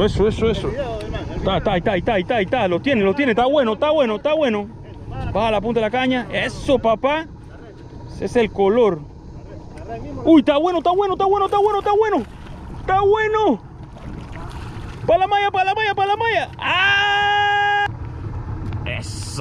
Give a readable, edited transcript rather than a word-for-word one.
Eso. Está. Lo tiene. Está bueno. Baja la punta de la caña. Eso, papá. Ese es el color. Uy, está bueno. Para la malla. ¡Ah! Eso.